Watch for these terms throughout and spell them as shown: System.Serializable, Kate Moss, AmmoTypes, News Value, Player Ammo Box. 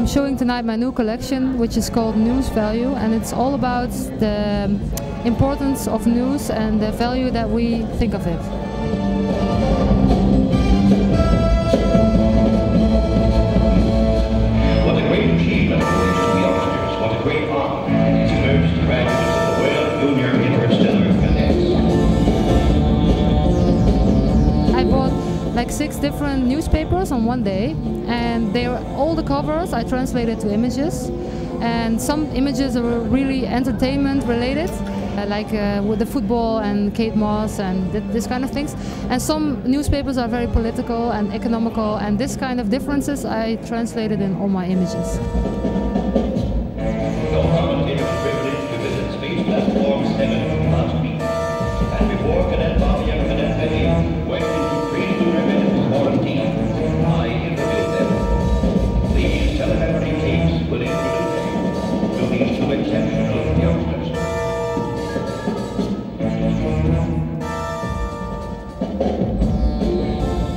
I'm showing tonight my new collection, which is called News Value, and it's all about the importance of news and the value that we think of it. What a great achievement it is to the officers, what a great honor it serves to graduates of the Royal Junior Interstellar Cadets. I bought like 6 different newspapers on one day, and they were all the covers I translated to images, and some images were really entertainment related, like with the football and Kate Moss and this kind of things, and some newspapers are very political and economical, and this kind of differences I translated in all my images.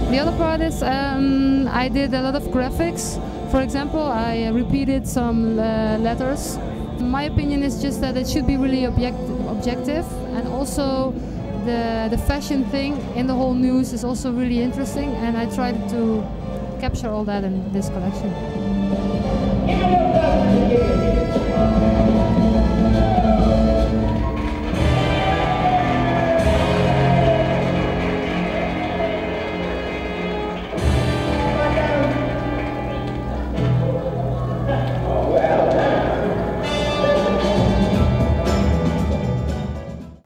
The other part is I did a lot of graphics. For example, I repeated some letters. My opinion is just that it should be really objective, and also the fashion thing in the whole news is also really interesting, and I tried to capture all that in this collection.